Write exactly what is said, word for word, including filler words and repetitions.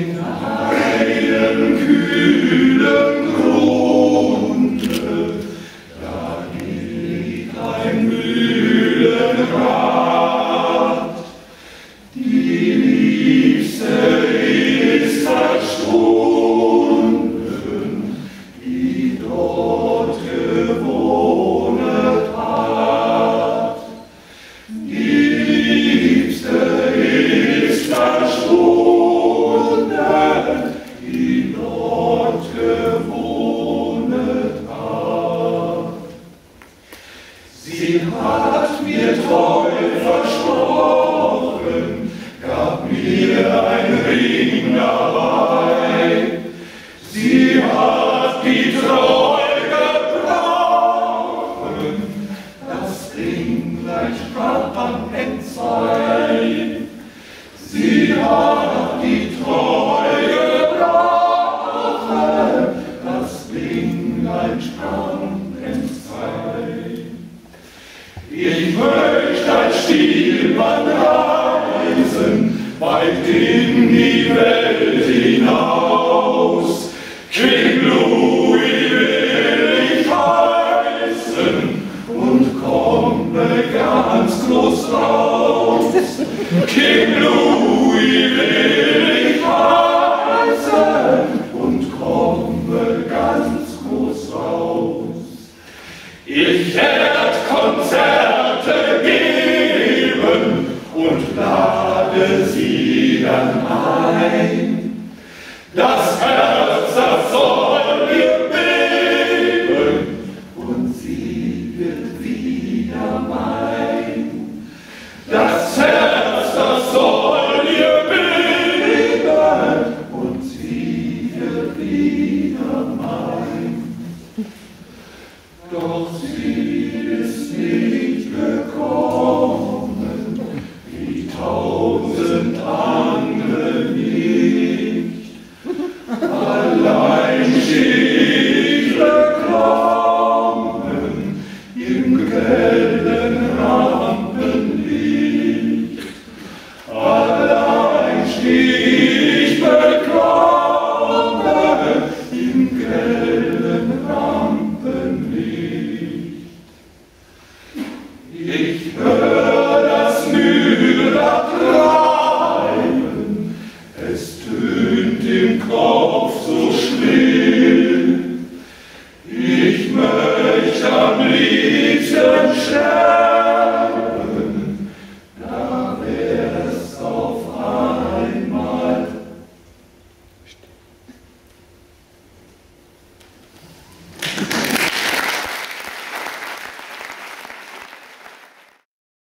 den heiligen kühlen Grunde, da gilt ein Mühlenrad. Die liebste ist erstunden, die dort gewohnet hat. Die liebste ist erstunden, die dort gewohnet hat. Sie hat mir treu versprochen, gab mir einen Ring dabei. Sie hat die Treue gebrochen, das Ding gleich strahlend sei. Sie hat die Treue gebrochen, das Ding gleich strahlend sei. Ich möchte als Stilmann reisen, weit in die Welt hinaus. King Louis will ich heißen und komme ganz groß raus. King Louis will ich heißen und komme ganz groß raus. Ich werd Konzerte geben und lade sie dann ein. Das Herz, das soll mir beben, und sie wird wieder mein. Das Herz, das soll mir beben, und sie wird wieder mein. Doch sie ist nicht